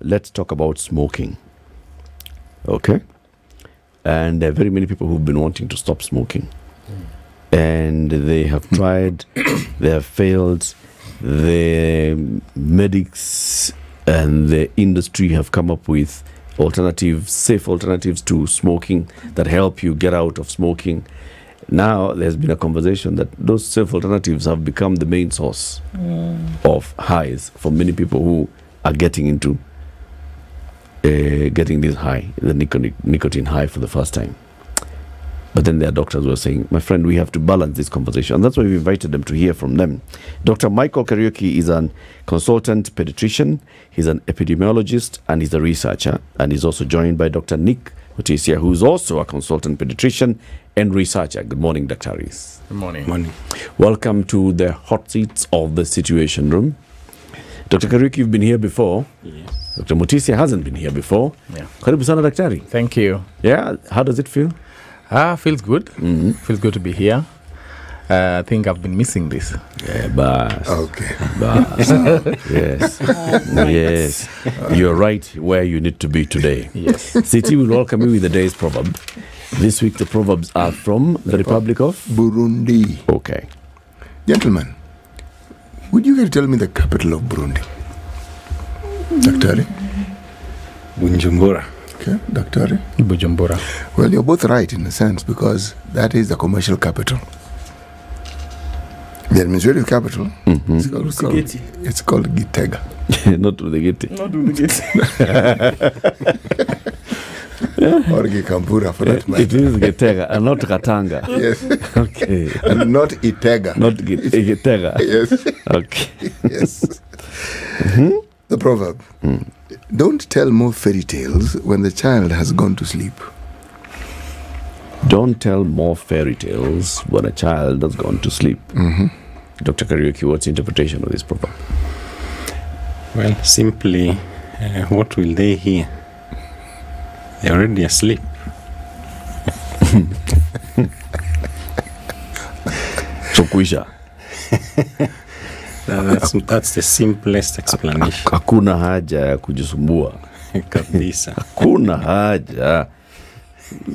let's talk about smoking. Okay? And there are very many people who've been wanting to stop smoking. And they have tried, they have failed, the medics and the industry have come up with alternatives, safe alternatives to smoking that help you get out of smoking. Now there's been a conversation that those safe alternatives have become the main source of highs for many people who are getting into getting this high, the nicotine high for the first time. But then their doctors were saying, my friend, we have to balance this conversation. And that's why we invited them to hear from them. Dr. Michael Kariuki is a consultant pediatrician, he's an epidemiologist, and he's a researcher. And he's also joined by Dr. Nick Mutisya, who's also a consultant pediatrician and researcher. Good morning, doctors. Good morning. Morning. Welcome to the hot seats of the Situation Room. Dr. Kariuki, you've been here before. Yes. Dr. Mutisya hasn't been here before. Yeah. Karibu sana daktari. Thank you. Yeah. How does it feel? Feels good. Mm-hmm. Feels good to be here. I think I've been missing this. Yeah, but okay. Bas. Yes. Yes. You're right where you need to be today. Yes. City will welcome you with the day's proverb. This week the proverbs are from the Republic of Burundi. Okay. Gentlemen, would you guys tell me the capital of Burundi? Daktari? Bujumbura. Okay, Daktari? Bujumbura. Well, you're both right in a sense because that is the commercial capital. The administrative capital, mm-hmm. it's called Gitega. Not to the Giti. Not to the Giti. Or Gikampura for that matter. It is Gitega and not Katanga. Yes. Okay. And not Itega. Not Gitega. Yes. Okay. Yes. Mm-hmm. The proverb, don't tell more fairy tales when the child has gone to sleep. Don't tell more fairy tales when a child has gone to sleep. Mm-hmm. Dr. Kariuki, what's the interpretation of this proverb? Well, simply, what will they hear? They're already asleep. Chokwisha. That's the simplest explanation. Hakuna haja ya kujisumbua. Kabisa. Hakuna haja.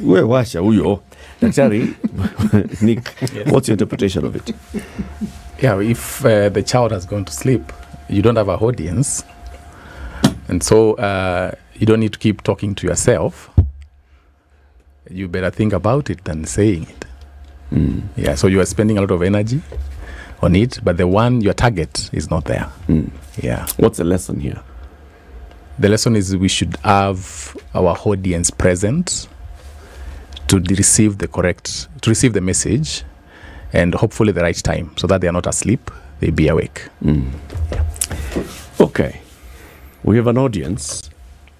We washa huyo. Daktari, Nick, what's your interpretation of it? Yeah, if the child has gone to sleep, you don't have an audience. And so you don't need to keep talking to yourself. You better think about it than saying it. Mm. Yeah, so you are spending a lot of energy on it, but the one, your target is not there. Mm. Yeah. What's the lesson here? The lesson is we should have our audience present to receive the to receive the message, and hopefully the right time, so that they are not asleep, they be awake. Mm. Okay. We have an audience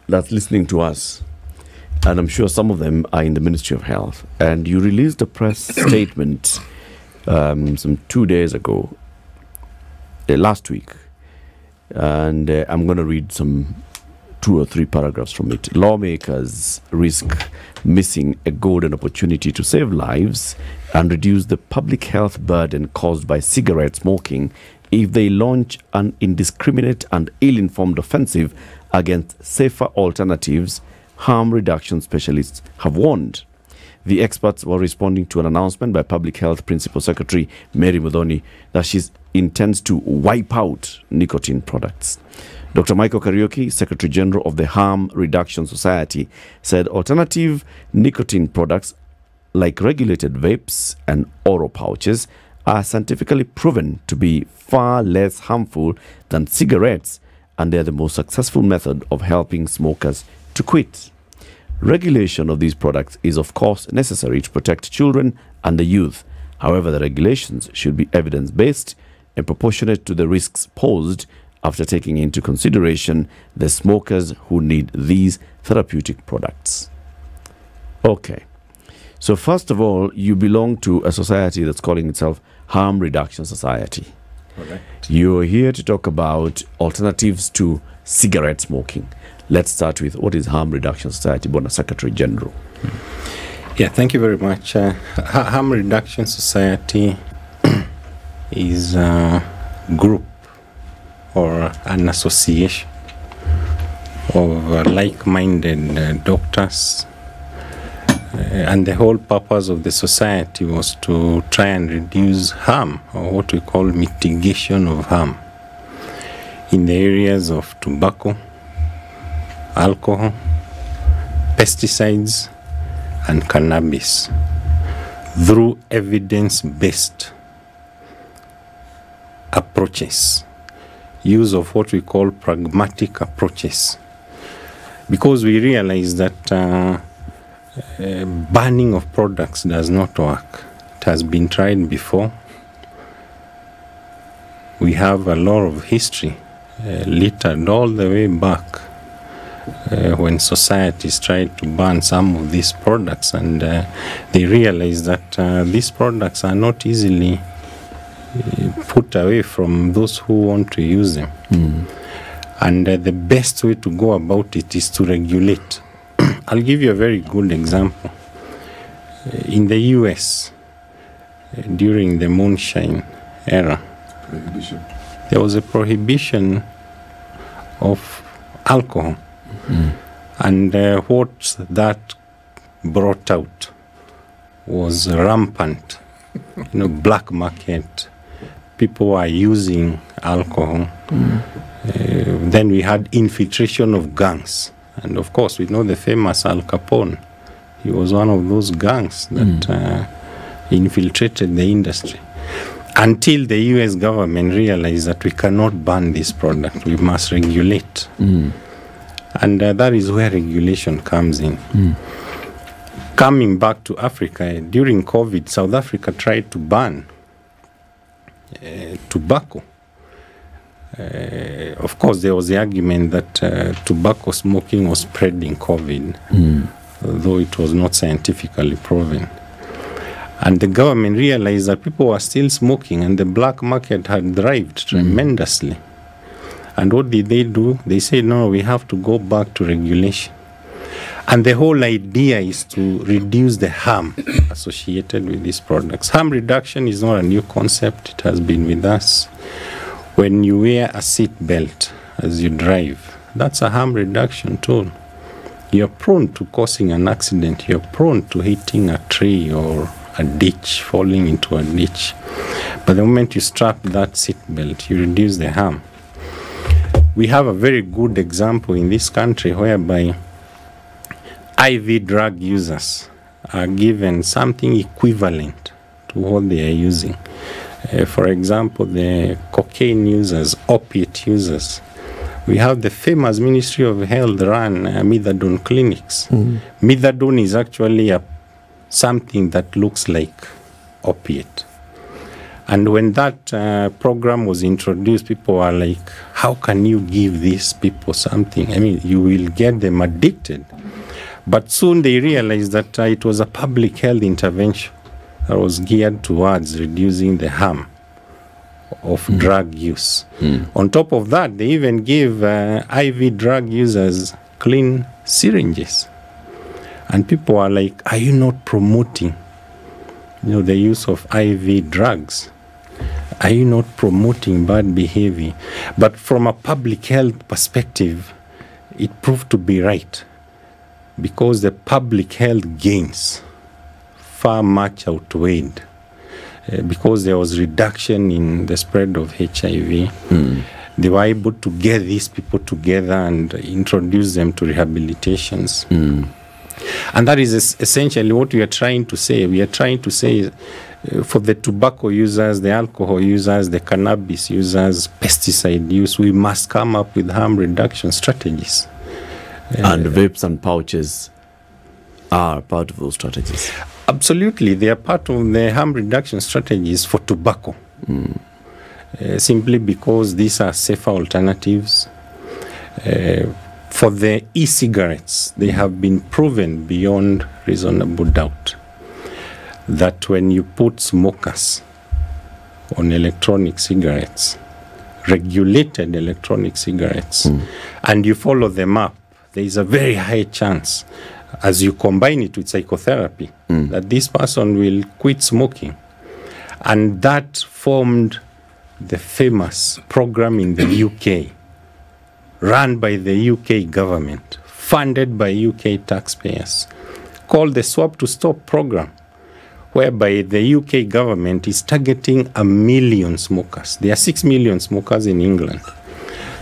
that's listening to us, and I'm sure some of them are in the Ministry of Health, and you released a press statement some 2 days ago, last week, and I'm going to read some 2 or 3 paragraphs from it. Lawmakers risk missing a golden opportunity to save lives and reduce the public health burden caused by cigarette smoking if they launch an indiscriminate and ill-informed offensive against safer alternatives, harm reduction specialists have warned. The experts were responding to an announcement by Public Health Principal Secretary Mary Muthoni that she intends to wipe out nicotine products. Dr. Michael Kariuki, Secretary General of the Harm Reduction Society, said alternative nicotine products like regulated vapes and oral pouches are scientifically proven to be far less harmful than cigarettes, and they're the most successful method of helping smokers to quit. Regulation of these products is, of course, necessary to protect children and the youth. However, the regulations should be evidence-based and proportionate to the risks posed after taking into consideration the smokers who need these therapeutic products. Okay. So first of all, you belong to a society that's calling itself Harm Reduction Society. Correct. You're here to talk about alternatives to cigarette smoking. Let's start with what is Harm Reduction Society, Bona Secretary General. Yeah, thank you very much. Harm Reduction Society is a group or an association of like-minded doctors, and the whole purpose of the society was to try and reduce harm, or what we call mitigation of harm, in the areas of tobacco, alcohol, pesticides, and cannabis, through evidence-based approaches, use of what we call pragmatic approaches, because we realize that banning of products does not work. It has been tried before. We have a lot of history littered all the way back when societies tried to ban some of these products, and they realized that these products are not easily put away from those who want to use them. And the best way to go about it is to regulate. I'll give you a very good example. In the US, during the moonshine era, there was a prohibition of alcohol. And what that brought out was rampant, black market. People were using alcohol. Then we had infiltration of gangs. And of course, we know the famous Al Capone. He was one of those gangs that infiltrated the industry. Until the US government realized that we cannot ban this product, we must regulate. And that is where regulation comes in. Coming back to Africa, during COVID, South Africa tried to ban tobacco. Of course, there was the argument that tobacco smoking was spreading COVID, though it was not scientifically proven. And the government realized that people were still smoking, and the black market had thrived tremendously. And what did they do? They said, no, we have to go back to regulation. And the whole idea is to reduce the harm associated with these products. Harm reduction is not a new concept. It has been with us. When you wear a seat belt as you drive, that's a harm reduction tool. You're prone to causing an accident. You're prone to hitting a tree or a ditch, falling into a ditch. But the moment you strap that seat belt, you reduce the harm. We have a very good example in this country whereby IV drug users are given something equivalent to what they are using. For example, the cocaine users, opiate users. We have the famous Ministry of Health run methadone clinics. Methadone is actually something that looks like opiate. And when that program was introduced, people were like, how can you give these people something? I mean, you will get them addicted. But soon they realized that it was a public health intervention that was geared towards reducing the harm of drug use. On top of that, they even gave IV drug users clean syringes. And people are like, are you not promoting the use of IV drugs? Are you not promoting bad behavior? But from a public health perspective, it proved to be right, because the public health gains far much outweighed, because there was reduction in the spread of HIV. They were able to get these people together and introduce them to rehabilitations. And that is essentially what we are trying to say. We are trying to say for the tobacco users, the alcohol users, the cannabis users, pesticide use, we must come up with harm reduction strategies. And vapes and pouches are part of those strategies. Absolutely. They are part of the harm reduction strategies for tobacco, simply because these are safer alternatives. For the e-cigarettes, they have been proven beyond reasonable doubt that when you put smokers on electronic cigarettes, regulated electronic cigarettes, and you follow them up, there is a very high chance, as you combine it with psychotherapy, that this person will quit smoking. And that formed the famous program in the UK run by the UK government, funded by UK taxpayers, called the Swap to Stop program, whereby the UK government is targeting 1 million smokers. There are 6 million smokers in England.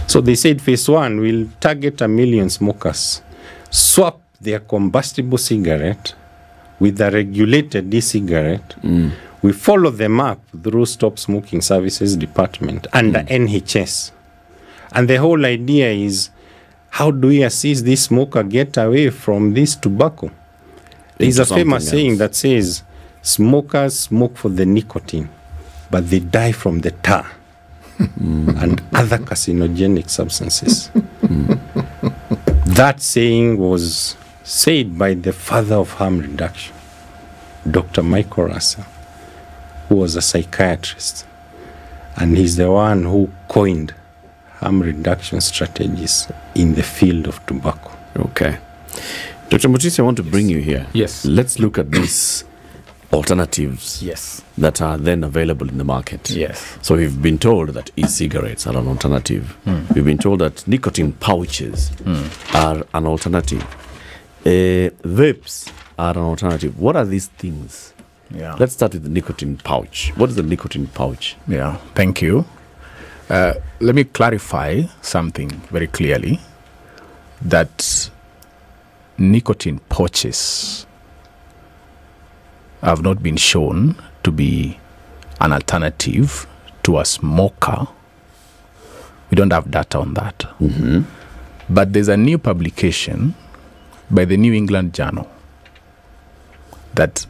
So they said phase 1 will target 1 million smokers, swap their combustible cigarette with a regulated e-cigarette. We follow them up through Stop Smoking Services Department under NHS. And the whole idea is, how do we assist this smoker get away from this tobacco? There's a famous saying that says, smokers smoke for the nicotine, but they die from the tar and other carcinogenic substances. That saying was said by the father of harm reduction, Dr. Michael Russell, who was a psychiatrist, and he's the one who coined harm reduction strategies in the field of tobacco. Okay. Dr. Mutisya, I want to bring you here. Yes. Let's look at this. Alternatives, yes, that are then available in the market. Yes. So we've been told that e-cigarettes are an alternative. We've been told that nicotine pouches are an alternative. Vapes are an alternative. What are these things? Yeah. Let's start with the nicotine pouch. What is the nicotine pouch? Yeah, thank you. Let me clarify something very clearly, that nicotine pouches have not been shown to be an alternative to a smoker. We don't have data on that. But there's a new publication by the New England Journal that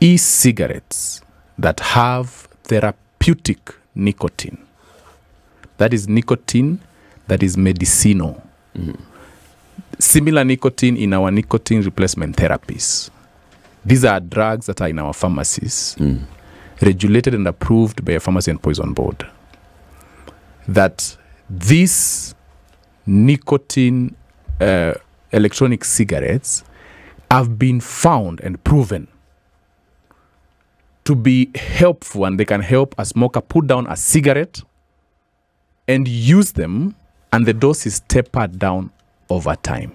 e-cigarettes that have therapeutic nicotine, that is nicotine that is medicinal, similar nicotine in our nicotine replacement therapies. These are drugs that are in our pharmacies, regulated and approved by a Pharmacy and Poisons Board. That these nicotine electronic cigarettes have been found and proven to be helpful, and they can help a smoker put down a cigarette and use them, and the dose is tapered down over time.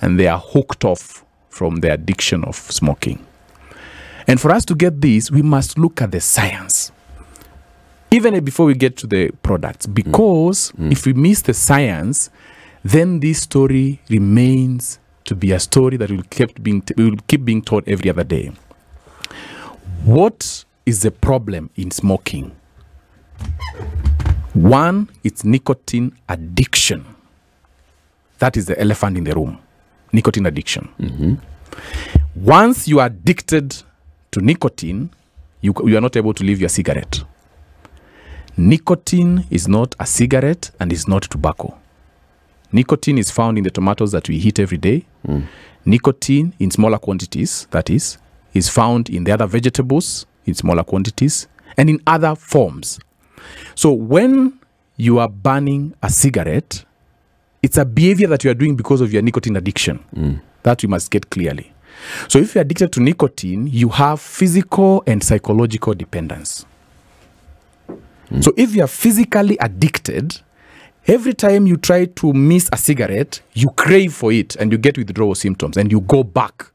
And they are hooked off from the addiction of smoking. And for us to get this, we must look at the science, even before we get to the products, because if we miss the science, then this story remains to be a story that will keep being told every other day. What is the problem in smoking? One, it's nicotine addiction. That is the elephant in the room. Nicotine addiction. Once you are addicted to nicotine, you are not able to leave your cigarette. Nicotine is not a cigarette and is not tobacco. Nicotine is found in the tomatoes that we eat every day. Nicotine in smaller quantities, that is found in the other vegetables in smaller quantities and in other forms. So when you are burning a cigarette, it's a behavior that you are doing because of your nicotine addiction. That you must get clearly. So if you're addicted to nicotine, you have physical and psychological dependence. So if you're physically addicted, every time you try to miss a cigarette, you crave for it and you get withdrawal symptoms and you go back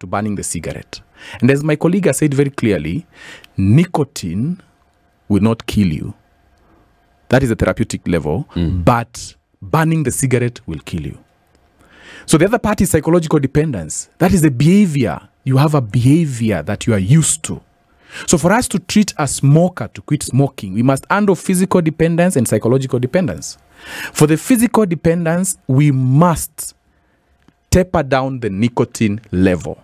to burning the cigarette. And as my colleague has said very clearly, nicotine will not kill you. That is the therapeutic level, but burning the cigarette will kill you. So the other part is psychological dependence. That is the behavior. You have a behavior that you are used to. So for us to treat a smoker to quit smoking, we must handle physical dependence and psychological dependence. For the physical dependence, we must taper down the nicotine level.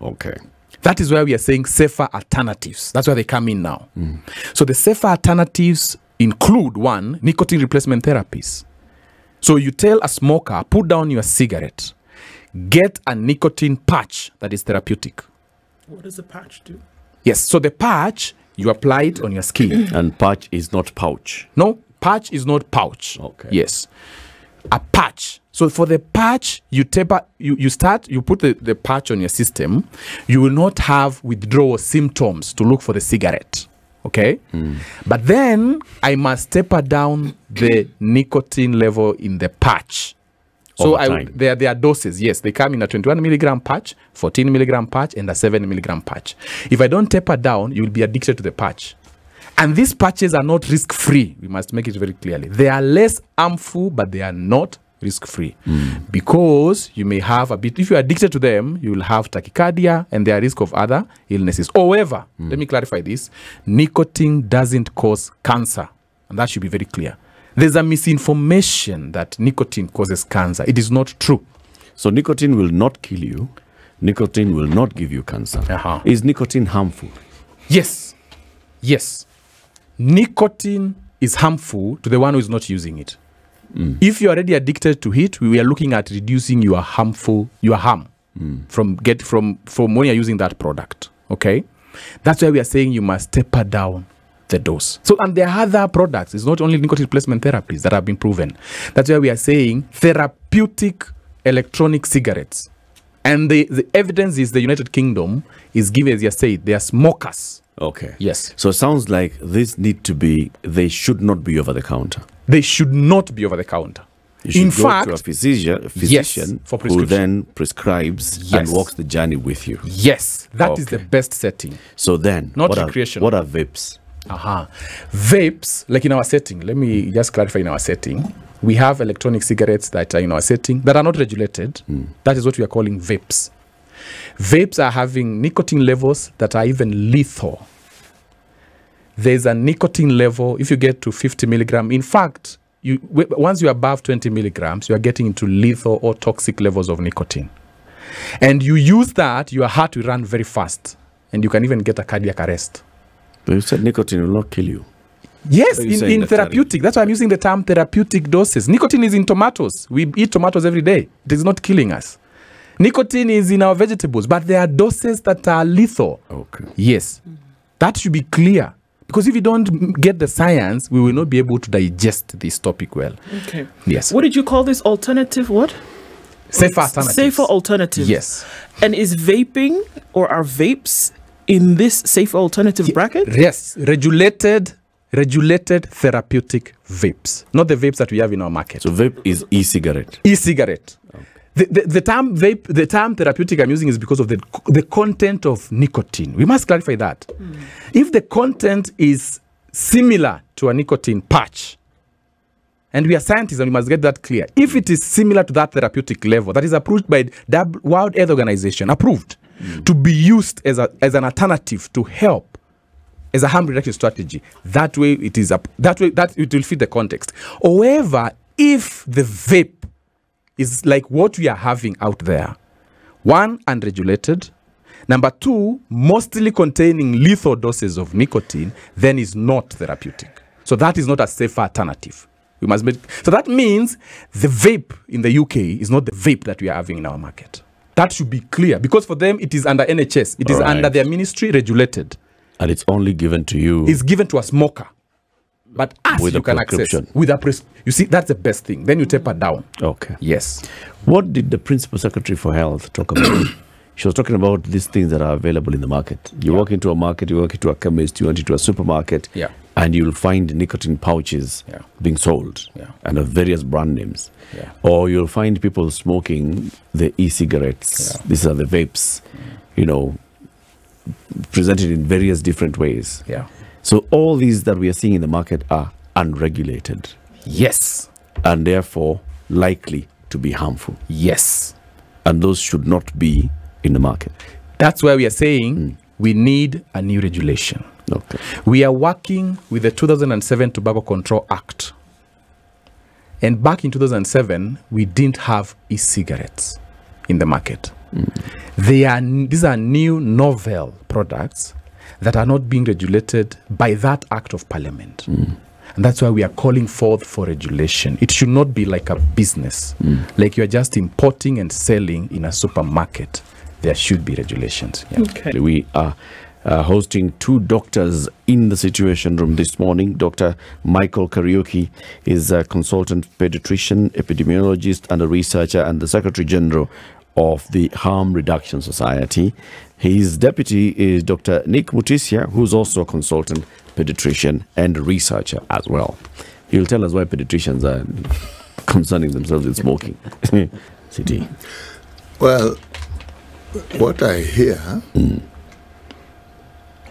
Okay. That is why we are saying safer alternatives. That's where they come in now. So the safer alternatives include, one, nicotine replacement therapies. So you tell a smoker, put down your cigarette, get a nicotine patch that is therapeutic. What does the patch do? Yes, so the patch, you apply it on your skin. And patch is not pouch. No, patch is not pouch. Okay. Yes. A patch. So for the patch, you put the patch on your system. You will not have withdrawal symptoms to look for the cigarette. Okay? Mm. But then I must taper down the nicotine level in the patch. So there are doses. Yes, they come in a 21 milligram patch, 14 milligram patch, and a 7 milligram patch. If I don't taper down, you will be addicted to the patch. And these patches are not risk-free. We must make it very clearly. They are less harmful, but they are not risk-free. Mm. Because you may have a bit, if you are addicted to them, you will have tachycardia and there are risk of other illnesses. However, let me clarify this. Nicotine doesn't cause cancer. And that should be very clear. There's a misinformation that nicotine causes cancer. It is not true. So nicotine will not kill you. Nicotine will not give you cancer. Uh-huh. Is nicotine harmful? Yes. Yes. Nicotine is harmful to the one who is not using it. Mm. If you're already addicted to it, we are looking at reducing your harm from when you're using that product. Okay? That's why we are saying you must taper down the dose. So, and there are other products. It's not only nicotine replacement therapies that have been proven. That's why we are saying therapeutic electronic cigarettes. And the evidence is the United Kingdom is given, as you said, they are smokers. Okay. Yes. So it sounds like these need to be, they should not be over the counter. They should not be over the counter. You should go to a physician who then prescribes and walks the journey with you. Yes. That is the best setting. So then, not recreational. What are vapes? Aha. Vapes, like in our setting, let me just clarify, in our setting, we have electronic cigarettes that are in our setting that are not regulated. Mm. That is what we are calling vapes. Vapes are having nicotine levels that are even lethal. There's a nicotine level, if you get to 50 milligram, in fact, once you're above 20 milligrams, you are getting into lethal or toxic levels of nicotine. And you use that, your heart will run very fast. And you can even get a cardiac arrest. But you said nicotine will not kill you. Yes, in therapeutic. That's why I'm using the term therapeutic doses. Nicotine is in tomatoes. We eat tomatoes every day. It is not killing us. Nicotine is in our vegetables, but there are doses that are lethal. Okay. Yes. That should be clear. Because if you don't get the science, we will not be able to digest this topic well. Okay. Yes. What did you call this? Alternative what? Safer alternatives. Safer alternatives. Yes. And is vaping, or are vapes in this safe alternative bracket? Yes. Regulated therapeutic vapes. Not the vapes that we have in our market. So vape is e-cigarette. E-cigarette. Okay. The term vape, the term therapeutic I'm using is because of the content of nicotine. We must clarify that. Mm. If the content is similar to a nicotine patch, and we are scientists and we must get that clear. If it is similar to that therapeutic level that is approved by the World Health Organization, approved to be used as an alternative to help, as a harm reduction strategy, that way it is that it will fit the context. However, if the vape is like what we are having out there. One, unregulated. Number two, mostly containing lethal doses of nicotine, then is not therapeutic. So that is not a safe alternative. We must make, so that means the vape in the UK is not the vape that we are having in our market. That should be clear, because for them it is under NHS. It is under their ministry, regulated. And it's only given to you. It's given to a smoker. But as you can access with a prescription, you see, that's the best thing. Then you taper down. Okay. Yes. What did the Principal Secretary for Health talk about? She was talking about these things that are available in the market. You walk into a market, you walk into a chemist, you walk into a supermarket, and you'll find nicotine pouches being sold and of various brand names. Yeah. Or you'll find people smoking the e-cigarettes. Yeah. These are the vapes, you know, presented in various different ways. Yeah. So all these that we are seeing in the market are unregulated. Yes. And therefore likely to be harmful. Yes. And those should not be in the market. That's why we are saying we need a new regulation. Okay. We are working with the 2007 Tobacco Control Act. And back in 2007, we didn't have e-cigarettes in the market. These are new novel products that are not being regulated by that act of parliament. And that's why we are calling forth for regulation. It should not be like a business, like you're just importing and selling in a supermarket. There should be regulations. Yeah. Okay. We are hosting two doctors in the Situation Room this morning. Dr. Michael Kariuki is a consultant pediatrician, epidemiologist, and a researcher, and the Secretary General of the Harm Reduction Society. His deputy is Dr. Nick Mutisya, who's also a consultant, pediatrician, and researcher as well. He'll tell us why pediatricians are concerning themselves with smoking. CT. Well, what I hear,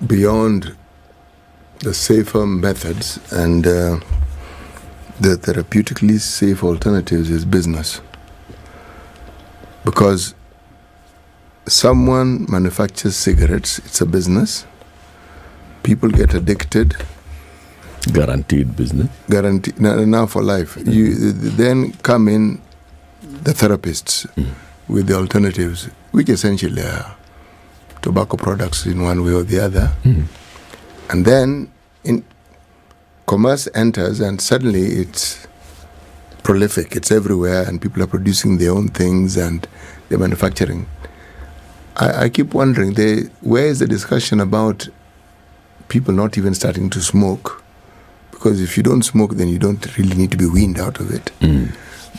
beyond the safer methods and the therapeutically safe alternatives, is business. Because someone manufactures cigarettes, it's a business. People get addicted. Guaranteed business. Guaranteed, now for life. You then come in the therapists with the alternatives, which essentially are tobacco products in one way or the other. And then commerce enters, and suddenly it's prolific. It's everywhere, and people are producing their own things, and they're manufacturing. I keep wondering, where is the discussion about people not even starting to smoke? Because if you don't smoke, then you don't really need to be weaned out of it.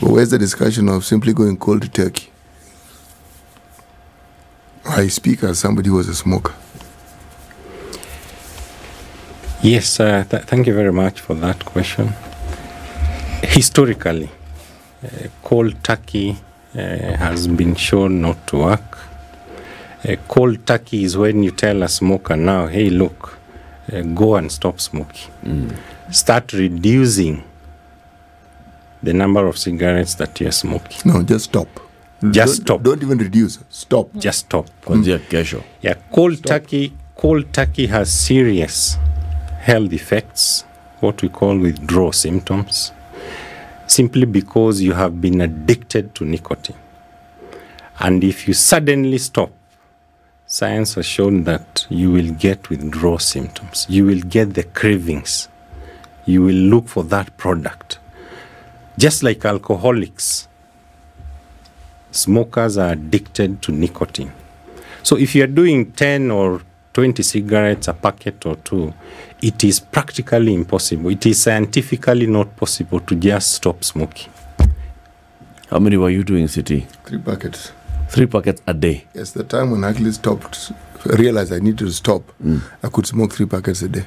But where's the discussion of simply going cold turkey? I speak as somebody who was a smoker. Yes, thank you very much for that question. Historically, cold turkey has been shown not to work. Cold turkey is when you tell a smoker now, hey, look, go and stop smoking. Start reducing the number of cigarettes that you're smoking. No, just stop. Just stop. Don't even reduce. Stop. Just stop. Yeah, cold turkey has serious health effects, what we call withdrawal symptoms, simply because you have been addicted to nicotine. And if you suddenly stop, science has shown that you will get withdrawal symptoms. You will get the cravings. You will look for that product. Just like alcoholics, smokers are addicted to nicotine. So if you are doing 10 or 20 cigarettes, a packet or two, it is practically impossible. It is scientifically not possible to just stop smoking. How many were you doing, City? 3 packets. 3 packets a day? Yes, the time when I actually stopped, realized I needed to stop, I could smoke 3 packets a day.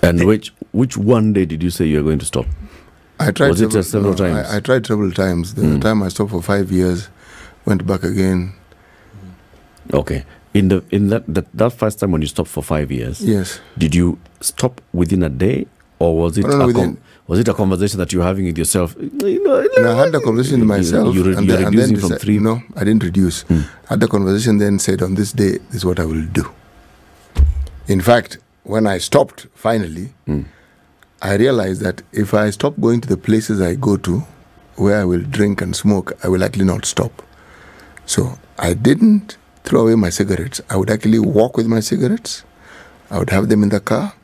And which one day did you say you were going to stop? I tried. Was it several times? I tried several times. The time I stopped for 5 years, went back again. Okay. In that first time when you stopped for 5 years, yes, did you stop within a day, or was it a conversation that you were having with yourself? You know, I had the conversation with myself. You're reducing from 3. No, I didn't reduce. I had the conversation, then said, on this day, this is what I will do. In fact, when I stopped finally, I realized that if I stop going to the places I go to, where I will drink and smoke, I will likely not stop. So I didn't throw away my cigarettes. I would actually walk with my cigarettes. I would have them in the car.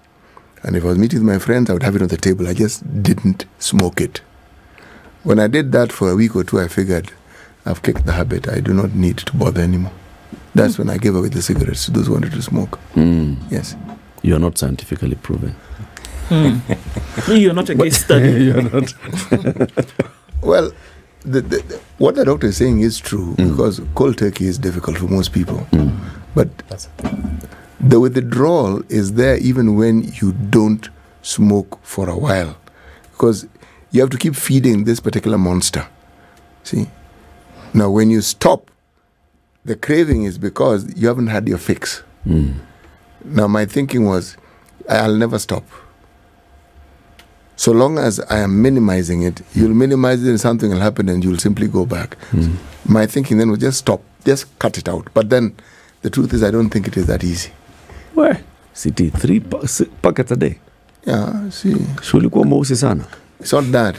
And if I was meeting with my friends, I would have it on the table. I just didn't smoke it. When I did that for a week or two, I figured, I've kicked the habit. I do not need to bother anymore. That's when I gave away the cigarettes to those who wanted to smoke. Yes. You're not scientifically proven. You're not a case study. You're not. Well, what the doctor is saying is true, because cold turkey is difficult for most people. But the withdrawal is there even when you don't smoke for a while, because you have to keep feeding this particular monster. See? Now, when you stop, the craving is because you haven't had your fix. Now, my thinking was, I'll never stop. So long as I am minimizing it, you'll minimize it and something will happen and you'll simply go back. My thinking then was just stop, just cut it out. But then the truth is, I don't think it is that easy. Where? City, 3 packets a day. Yeah, see. It's not that.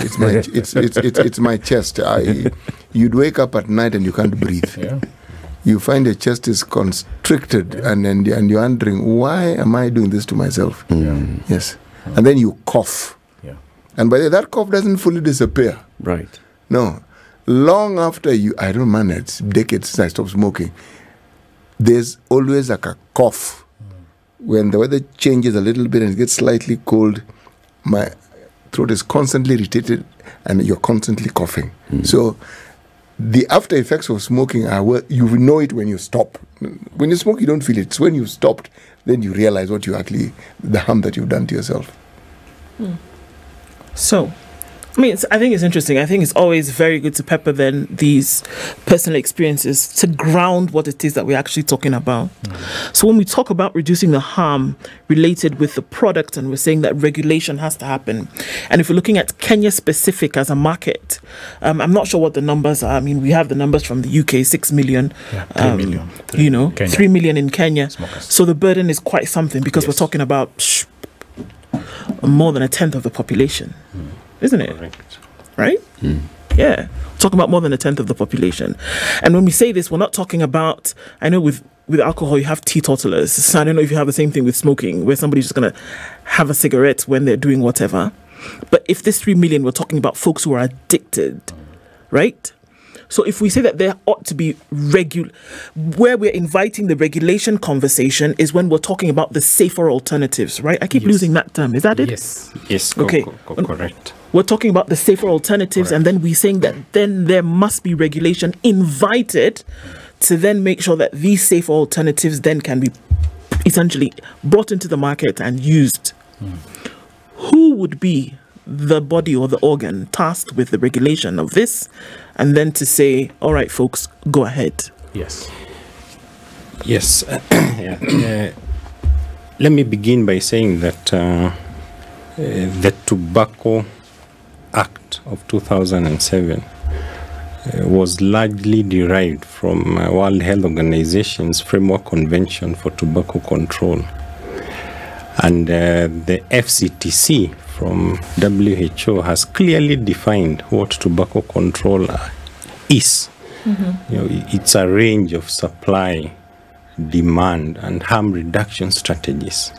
It's my, it's my chest. You'd wake up at night and you can't breathe. Yeah. You find your chest is constricted, and you're wondering, why am I doing this to myself? Yes. And then you cough. And by the way, that cough doesn't fully disappear. Right. No. Long after you, I don't mind, it's decades since I stopped smoking, there's always like a cough. When the weather changes a little bit and it gets slightly cold, my throat is constantly irritated and you're constantly coughing. So The after effects of smoking are, well, you know it when you stop. When you smoke, you don't feel it. It's when you've stopped, then you realize what you actually, the harm that you've done to yourself. Hmm. So, I mean, I think it's interesting. I think it's always very good to pepper then these personal experiences to ground what it is that we're actually talking about. Mm-hmm. So when we talk about reducing the harm related with the product, and we're saying that regulation has to happen, and if we're looking at Kenya specific as a market, I'm not sure what the numbers are. I mean, we have the numbers from the UK, 6 million, yeah, 3 million, you know, Kenya. 3 million in Kenya. Smokers. So the burden is quite something, because yes, we're talking about more than 1/10 of the population. Mm. Isn't it? Correct. Right? Mm. Yeah. Talking about more than 1/10 of the population. And when we say this, we're not talking about, I know with alcohol you have teetotalers. So I don't know if you have the same thing with smoking, where somebody's just going to have a cigarette when they're doing whatever. But if this 3 million, we're talking about folks who are addicted, right? So if we say that there ought to be where we're inviting the regulation conversation is when we're talking about the safer alternatives, right? I keep losing that term. Is that it? Yes. Yes. Okay. Correct. We're talking about the safer alternatives, correct, and then we're saying that then there must be regulation invited to then make sure that these safer alternatives then can be essentially brought into the market and used. Mm. Who would be the body or the organ tasked with the regulation of this, and then to say, all right folks, go ahead? Yes, yes. Yeah. Let me begin by saying that the Tobacco Act of 2007 was largely derived from World Health Organization's Framework Convention for Tobacco Control, and the FCTC from WHO has clearly defined what tobacco control is. Mm-hmm. You know, it's a range of supply, demand, and harm reduction strategies.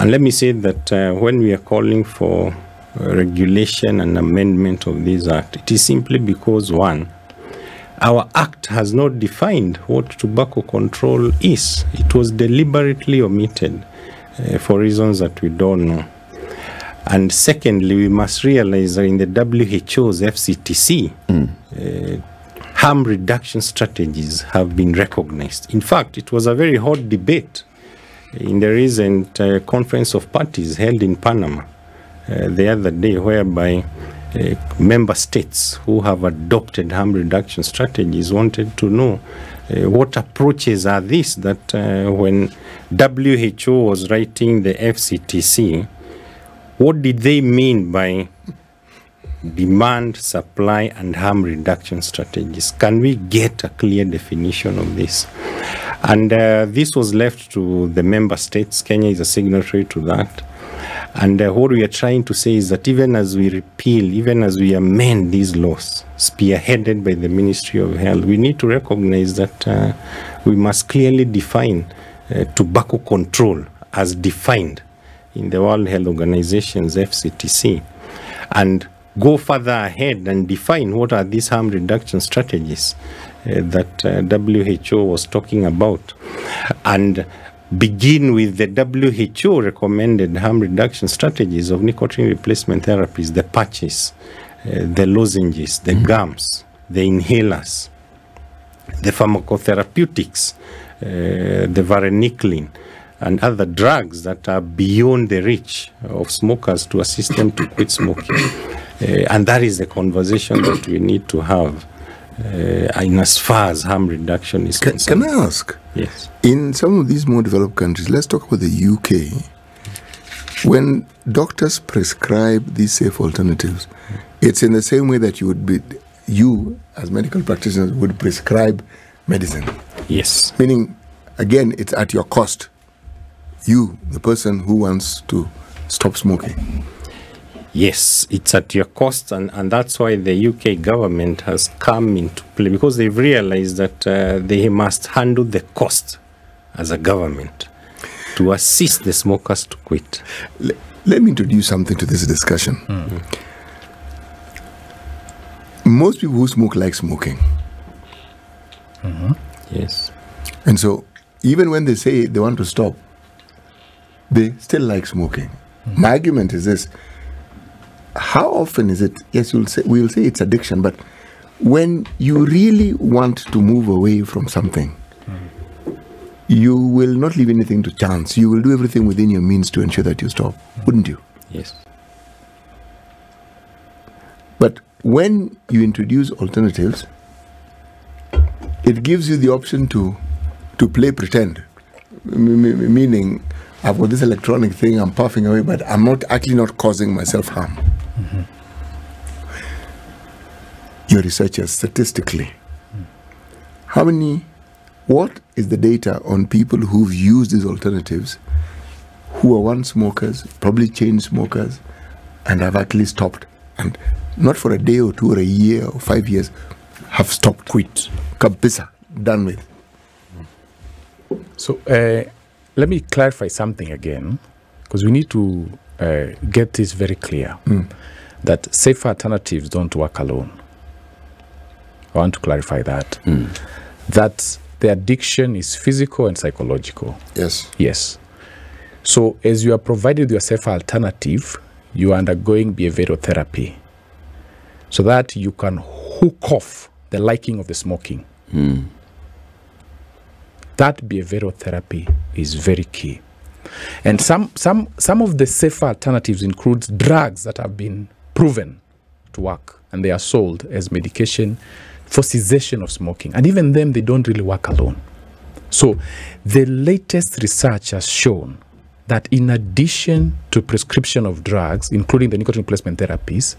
And let me say that when we are calling for regulation and amendment of this act, it is simply because, one, our act has not defined what tobacco control is. It was deliberately omitted for reasons that we don't know. And secondly, we must realize that in the WHO's FCTC, harm reduction strategies have been recognized. In fact, it was a very hot debate in the recent Conference of Parties held in Panama the other day, whereby member states who have adopted harm reduction strategies wanted to know what approaches are these that when WHO was writing the FCTC, what did they mean by demand, supply, and harm reduction strategies? Can we get a clear definition of this? And this was left to the member states. Kenya is a signatory to that. And what we are trying to say is that even as we repeal, even as we amend these laws, spearheaded by the Ministry of Health, we need to recognize that we must clearly define tobacco control as defined in the World Health Organization's FCTC, and go further ahead and define what are these harm reduction strategies that WHO was talking about, and begin with the WHO recommended harm reduction strategies of nicotine replacement therapies, the patches, the lozenges, the gums, the inhalers, the pharmacotherapeutics, the varenicline, and other drugs that are beyond the reach of smokers to assist them to quit smoking. And that is the conversation that we need to have in as far as harm reduction is concerned. Can I ask? Yes. In some of these more developed countries, let's talk about the UK, when doctors prescribe these safe alternatives, it's in the same way that you as medical practitioners would prescribe medicine. Yes. Meaning, again, it's at your cost. You, the person who wants to stop smoking. Yes, it's at your cost, and that's why the UK government has come into play, because they've realized that they must handle the cost as a government to assist the smokers to quit. Let me introduce something to this discussion. Mm-hmm. Most people who smoke like smoking. Mm-hmm. Yes. And so even when they say they want to stop, they still like smoking. Mm-hmm. My argument is this: how often is it? Yes, we'll say it's addiction, but when you really want to move away from something, you will not leave anything to chance. You will do everything within your means to ensure that you stop, wouldn't you? Yes. But when you introduce alternatives, it gives you the option to play pretend, meaning I've got this electronic thing, I'm puffing away, but I'm not actually not causing myself harm. Your researchers, statistically, how many, what is the data on people who've used these alternatives, who are once smokers, probably chain smokers, and have actually stopped, and not for a day or two or a year or 5 years, have stopped, quit, kabisa, done with. So let me clarify something again, because we need to get this very clear, that safer alternatives don't work alone. I want to clarify that. That the addiction is physical and psychological. Yes. Yes. So as you are provided with a safer alternative, you are undergoing behavioral therapy so that you can hook off the liking of the smoking. That behavioral therapy is very key. And some of the safer alternatives include drugs that have been proven to work, and they are sold as medication for cessation of smoking. And even them, they don't really work alone. So the latest research has shown that in addition to prescription of drugs, including the nicotine replacement therapies,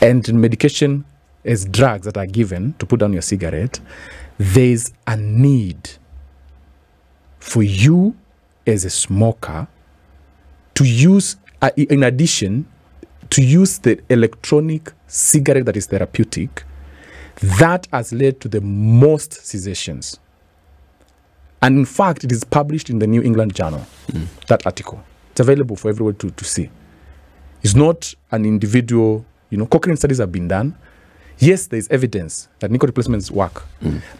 and medication as drugs that are given to put down your cigarette, there's a need for you as a smoker to use, in addition, to use the electronic cigarette that is therapeutic. That has led to the most cessations. And in fact, it is published in the New England Journal, that article. It's available for everyone to see. It's not an individual, you know, Cochrane studies have been done. Yes, there's evidence that nicotine replacements work,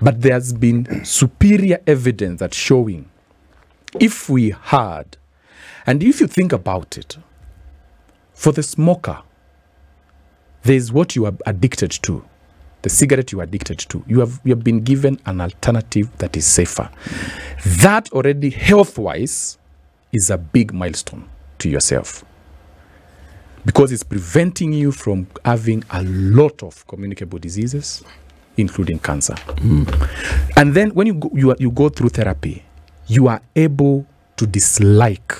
but there has been superior evidence that's showing, if we had, and if you think about it, for the smoker, there's what you are addicted to. The cigarette you are addicted to, you have been given an alternative that is safer. That already, health-wise, is a big milestone to yourself, because it's preventing you from having a lot of communicable diseases, including cancer. And then when you go through therapy, you are able to dislike.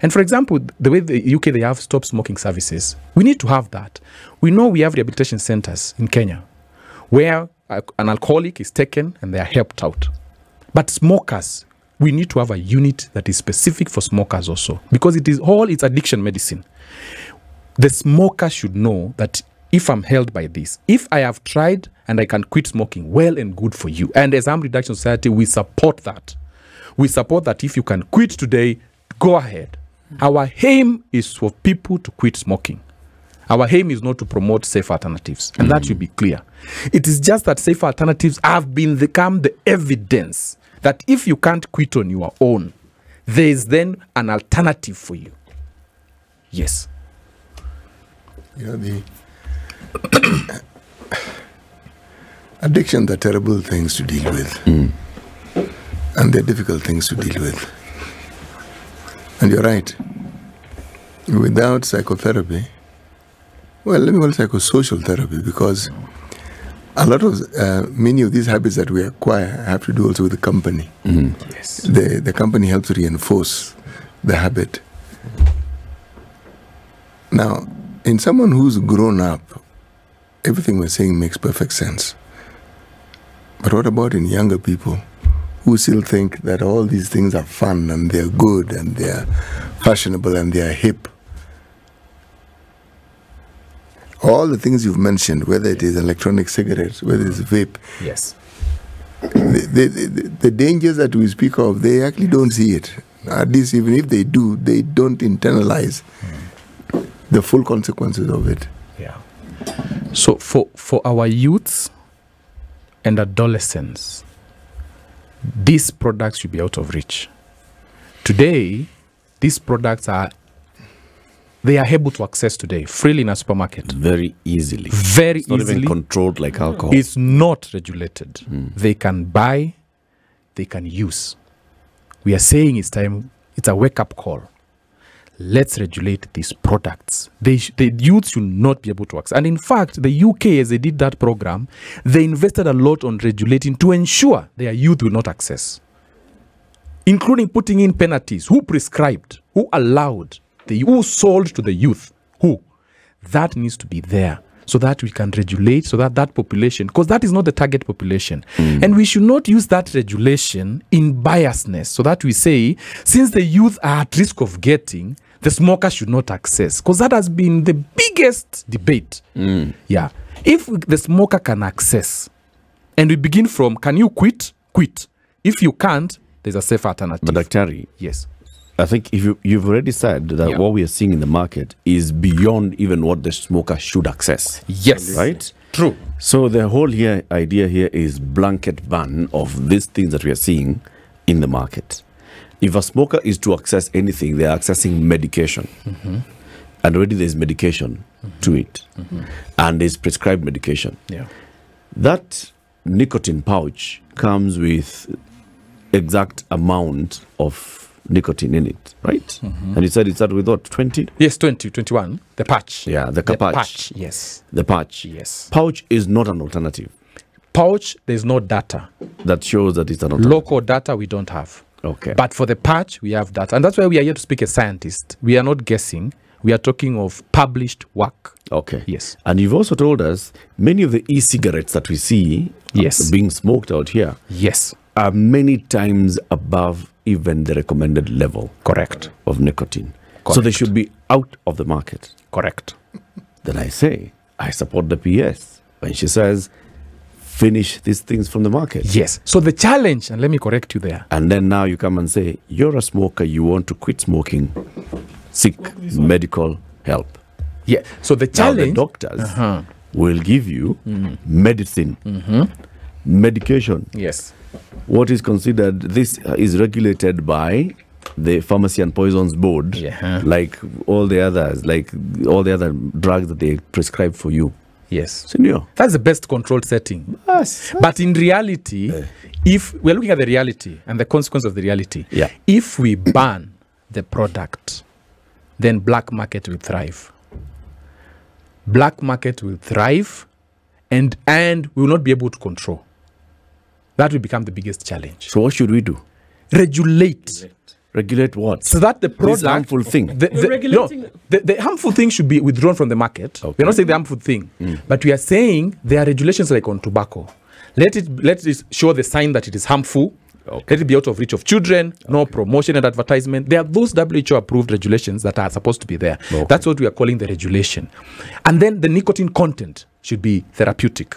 And for example, the way the UK, they have stop smoking services. We need to have that. We know we have rehabilitation centers in Kenya, where an alcoholic is taken and they are helped out. But smokers, we need to have a unit that is specific for smokers also, because it is all, it's addiction medicine. The smoker should know that if I'm held by this, if I have tried and I can quit smoking, well and good for you. And as Harm Reduction Society, we support that. We support that if you can quit today, go ahead. Our aim is for people to quit smoking. Our aim is not to promote safe alternatives, and that should be clear. It is just that safe alternatives have become the evidence that if you can't quit on your own, there is then an alternative for you. Yes. Yeah, the addictions are terrible things to deal with, and they're difficult things to deal with. And you're right. Without psychotherapy, well, let me call it psychosocial therapy, because a lot of many of these habits that we acquire have to do also with the company. Yes. The company helps reinforce the habit. Now, in someone who's grown up, everything we're saying makes perfect sense. But what about in younger people who still think that all these things are fun and they're good and they're fashionable and they're hip? All the things you've mentioned, whether it is electronic cigarettes, whether it's vape, yes, the dangers that we speak of, they actually don't see it. At least even if they do, they don't internalize the full consequences of it. Yeah. So for our youths and adolescents, these products should be out of reach. Today, these products are they are able to access today freely in a supermarket. Very easily. Very easily. It's not even controlled like alcohol. It's not regulated. Mm. They can buy, they can use. We are saying it's time, it's a wake-up call. Let's regulate these products. The youth should not be able to access. And in fact, the UK, as they did that program, they invested a lot on regulating to ensure their youth will not access, including putting in penalties. Who prescribed? Who allowed? Who sold to the youth? Who? That needs to be there so that we can regulate, so that that population, because that is not the target population. Mm. And we should not use that regulation in biasness, so that we say, since the youth are at risk of getting, the smoker should not access, because that has been the biggest debate. Mm. Yeah. If the smoker can access, and we begin from, can you quit? Quit. If you can't, there's a safe alternative. But Daktari, yes, I think if you've already said that, yeah, what we are seeing in the market is beyond even what the smoker should access. Yes. Right? True. So the whole idea here is blanket ban of these things that we are seeing in the market. If a smoker is to access anything, they are accessing medication. Mm-hmm. And already there's medication, mm-hmm, to it. Mm-hmm. And there's prescribed medication. Yeah. That nicotine pouch comes with exact amount of nicotine in it, right? Mm-hmm. And you said it started with what, 20? Yes, 20, 21. The patch. Yeah, the patch. Patch, yes. The patch. Yes. Pouch is not an alternative. Pouch, there's no data that shows that it's an alternative. Local data we don't have. Okay. But for the patch, we have data. And that's why we are here to speak as scientists. We are not guessing. We are talking of published work. Okay. Yes. And you've also told us many of the e-cigarettes that we see, yes, being smoked out here, yes, are many times above even the recommended level, correct, of nicotine. Correct. So they should be out of the market. Correct. Then I say, I support the PS when she says, finish these things from the market. Yes. So the challenge, and let me correct you there. And then now you come and say, you're a smoker, you want to quit smoking, seek medical help. Yeah. So the challenge. Now the doctors will give you medicine, medication. Yes. What is considered, this is regulated by the Pharmacy and Poisons Board, yeah, like all the others, like all the other drugs that they prescribe for you. Yes. Senor. That's the best controlled setting. Yes. But in reality, if we're looking at the reality and the consequence of the reality, yeah, if we ban the product, then black market will thrive. Black market will thrive and we will not be able to control. That will become the biggest challenge. So what should we do? Regulate. Regulate what? So that the product... This harmful thing. The harmful thing should be withdrawn from the market. Okay. We're not saying the harmful thing. Mm. But we are saying there are regulations like on tobacco. Let it show the sign that it is harmful. Okay. Let it be out of reach of children. Okay. No promotion and advertisement. There are those WHO-approved regulations that are supposed to be there. Okay. That's what we are calling the regulation. And then the nicotine content should be therapeutic.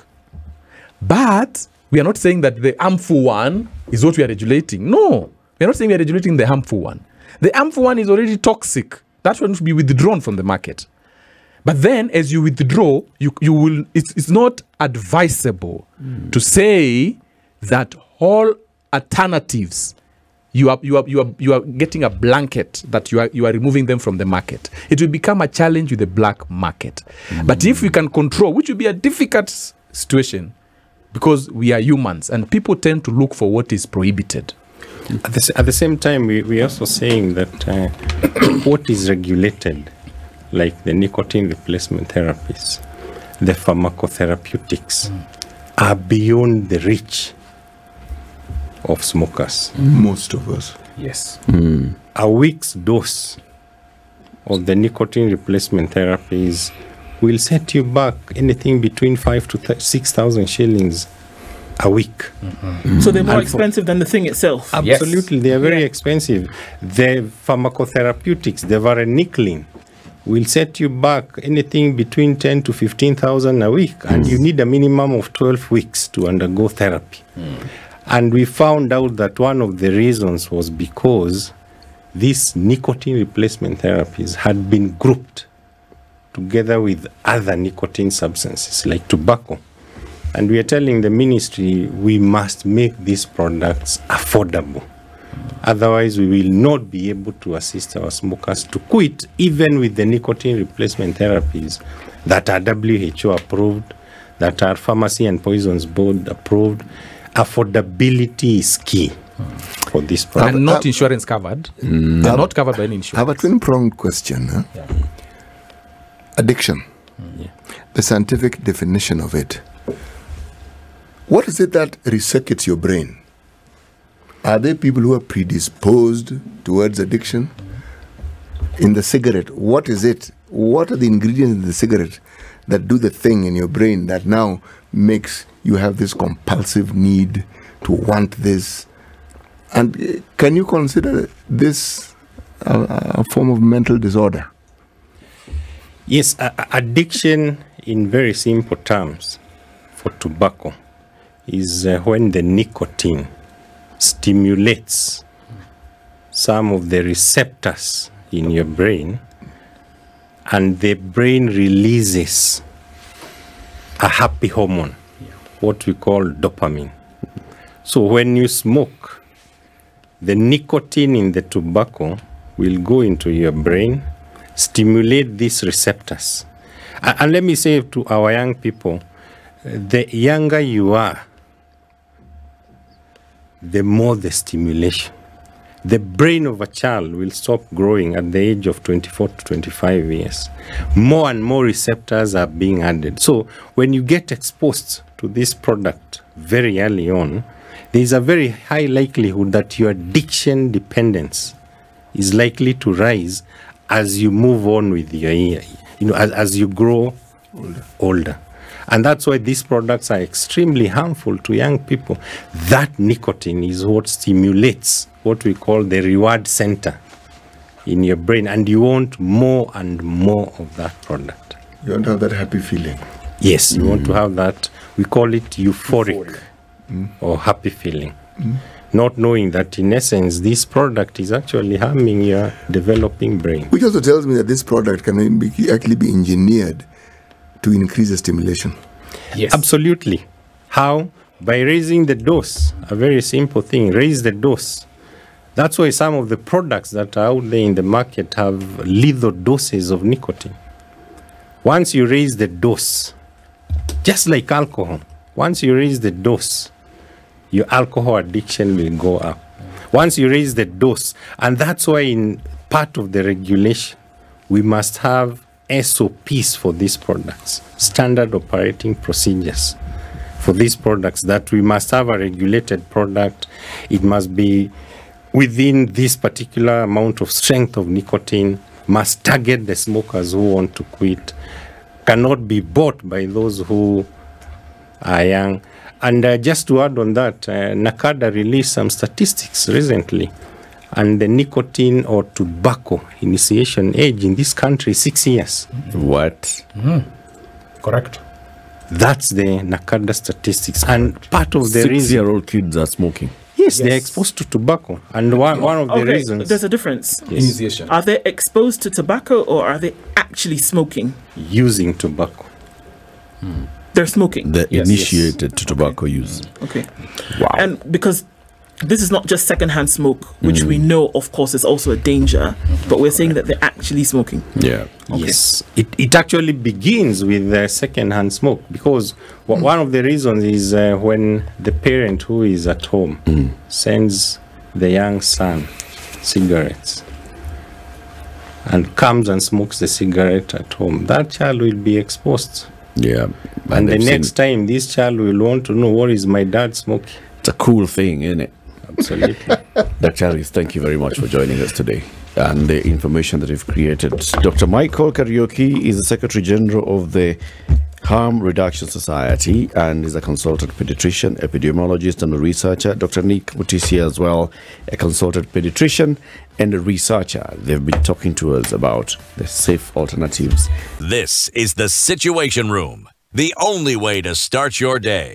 But... we are not saying that the harmful one is what we are regulating. No, we are not saying we are regulating the harmful one. The harmful one is already toxic. That one should be withdrawn from the market. But then as you withdraw, you will, it's not advisable to say that all alternatives, you are getting a blanket that you are removing them from the market. It will become a challenge with the black market. But if we can control, which will be a difficult situation, because we are humans and people tend to look for what is prohibited. At the same time, we are also saying that what is regulated, like the nicotine replacement therapies, the pharmacotherapeutics, are beyond the reach of smokers. Most of us. Yes. A week's dose of the nicotine replacement therapies will set you back anything between 5,000 to 6,000 shillings a week. So they're more expensive than the thing itself. Absolutely, yes. They are very expensive. The pharmacotherapeutics, the varenicline, will set you back anything between 10,000 to 15,000 a week, and you need a minimum of 12 weeks to undergo therapy. And we found out that one of the reasons was because these nicotine replacement therapies had been grouped together with other nicotine substances like tobacco. And we are telling the ministry we must make these products affordable Otherwise, we will not be able to assist our smokers to quit, even with the nicotine replacement therapies that are WHO approved, that are Pharmacy and Poisons Board approved. Affordability is key for this product. And not insurance covered. Mm. They're not covered by any insurance. I have a twin-pronged question. Huh? Yeah. Addiction. Mm. Yeah. The scientific definition of it. What is it that recircuits your brain? Are there people who are predisposed towards addiction? In the cigarette, what is it? What are the ingredients in the cigarette that do the thing in your brain that now makes you have this compulsive need to want this? And can you consider this a form of mental disorder? Yes, addiction in very simple terms for tobacco is when the nicotine stimulates some of the receptors in your brain, and the brain releases a happy hormone, what we call dopamine. So when you smoke, the nicotine in the tobacco will go into your brain, stimulate these receptors. And let me say to our young people, the younger you are, the more the stimulation. The brain of a child will stop growing at the age of 24 to 25 years. More and more receptors are being added. So when you get exposed to this product very early on, there is a very high likelihood that your addiction dependence is likely to rise as you move on with your year, you know, as you grow older. And that's why these products are extremely harmful to young people. That nicotine is what stimulates what we call the reward center in your brain. And you want more and more of that product. You want to have that happy feeling. Yes, you want to have that, we call it euphoric or happy feeling. Not knowing that, in essence, this product is actually harming your developing brain. Which also tells me that this product can actually be engineered to increase the stimulation. Yes, absolutely. How? By raising the dose. A very simple thing, raise the dose. That's why some of the products that are out there in the market have lethal doses of nicotine. Once you raise the dose, just like alcohol, once you raise the dose, your alcohol addiction will go up. Once you raise the dose, and that's why in part of the regulation, we must have SOPs for these products, standard operating procedures for these products, that we must have a regulated product. It must be within this particular amount of strength of nicotine, must target the smokers who want to quit, cannot be bought by those who are young. And just to add on that, NACADA released some statistics recently, and the nicotine or tobacco initiation age in this country is 6 years. What? Correct. That's the NACADA statistics. And part of the reason... 6-year-old kids are smoking. Yes, they're exposed to tobacco. And one of the reasons... There's a difference. Yes. Initiation. Are they exposed to tobacco or are they actually smoking? Using tobacco. They're smoking? They're initiated to tobacco use. Okay. Wow. And because... this is not just secondhand smoke, which we know, of course, is also a danger, but we're saying that they're actually smoking. Yeah. Okay. Yes. It actually begins with secondhand smoke, because one of the reasons is when the parent who is at home sends the young son cigarettes and comes and smokes the cigarette at home, that child will be exposed. Yeah. And the next time, this child will want to know, what is my dad smoking? It's a cool thing, isn't it? Absolutely. Dr. Harris, thank you very much for joining us today and the information that you've created. Dr. Michael Kariuki is the Secretary General of the Harm Reduction Society and is a consultant pediatrician, epidemiologist, and a researcher. Dr. Nick Mutisya as well, a consultant pediatrician and a researcher. They've been talking to us about the safe alternatives. This is the Situation Room, the only way to start your day.